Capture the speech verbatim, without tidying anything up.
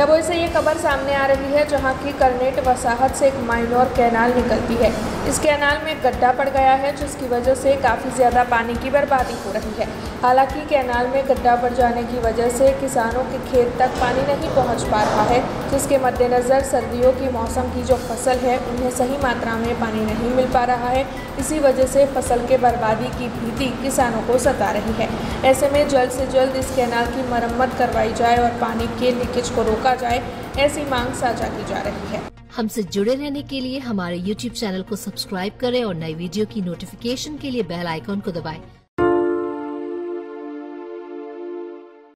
डबोई से ये खबर सामने आ रही है जहां की करनेट वसाहत से एक माइनर कैनाल निकलती है। इस कैनाल में गड्ढा पड़ गया है जिसकी वजह से काफ़ी ज़्यादा पानी की बर्बादी हो रही है। हालांकि कैनाल में गड्ढा पड़ जाने की वजह से किसानों के खेत तक पानी नहीं पहुंच पा रहा है, जिसके मद्देनज़र सर्दियों के मौसम की जो फसल है उन्हें सही मात्रा में पानी नहीं मिल पा रहा है। इसी वजह से फसल के बर्बादी की भीति किसानों को सता रही है। ऐसे में जल्द से जल्द इस कैनाल की मरम्मत करवाई जाए और पानी के लीकेज को रोका जाए, ऐसी मांग साझा की जा रही है। हमसे जुड़े रहने के लिए हमारे यूट्यूब चैनल को सब्सक्राइब करें और नई वीडियो की नोटिफिकेशन के लिए बेल आइकॉन को दबाएं।